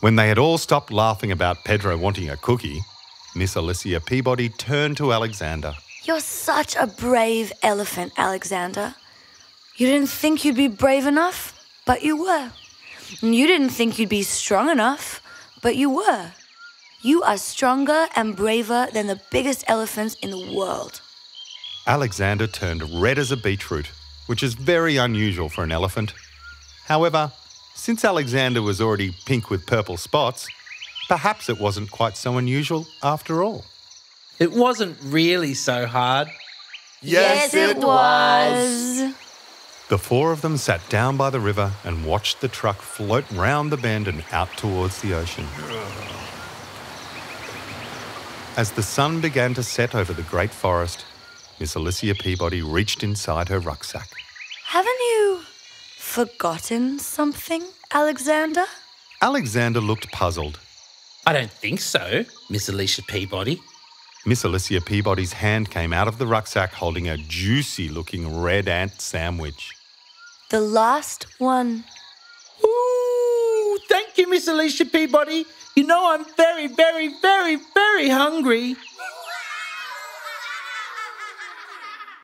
When they had all stopped laughing about Pedro wanting a cookie, Miss Alicia Peabody turned to Alexander. You're such a brave elephant, Alexander. You didn't think you'd be brave enough, but you were. And you didn't think you'd be strong enough, but you were. You are stronger and braver than the biggest elephants in the world. Alexander turned red as a beetroot, which is very unusual for an elephant. However, since Alexander was already pink with purple spots, perhaps it wasn't quite so unusual after all. It wasn't really so hard. Yes, it was. The four of them sat down by the river and watched the truck float round the bend and out towards the ocean. As the sun began to set over the great forest, Miss Alicia Peabody reached inside her rucksack. Haven't you forgotten something, Alexander? Alexander looked puzzled. I don't think so, Miss Alicia Peabody. Miss Alicia Peabody's hand came out of the rucksack holding a juicy-looking red ant sandwich. The last one. Ooh, thank you, Miss Alicia Peabody. You know I'm very, very, very, very hungry.